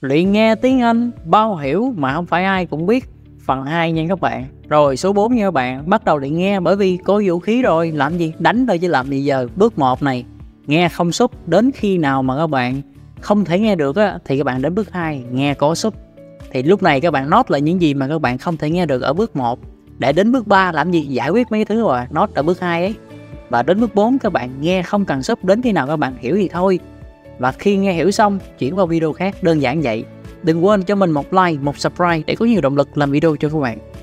Luyện nghe tiếng Anh bao hiểu mà không phải ai cũng biết, phần 2 nha các bạn. Rồi số 4 nha các bạn, bắt đầu luyện nghe bởi vì có vũ khí rồi, làm gì đánh thôi chứ làm gì giờ. Bước 1 này, nghe không sub, đến khi nào mà các bạn không thể nghe được á, thì các bạn đến bước 2 nghe có sub. Thì lúc này các bạn note lại những gì mà các bạn không thể nghe được ở bước 1 để đến bước 3 làm gì giải quyết mấy thứ rồi, note ở bước 2 ấy. Và đến bước 4 các bạn nghe không cần sub, đến khi nào các bạn hiểu thì thôi. Và khi nghe hiểu xong, chuyển qua video khác, đơn giản vậy. Đừng quên cho mình một like, một subscribe để có nhiều động lực làm video cho các bạn.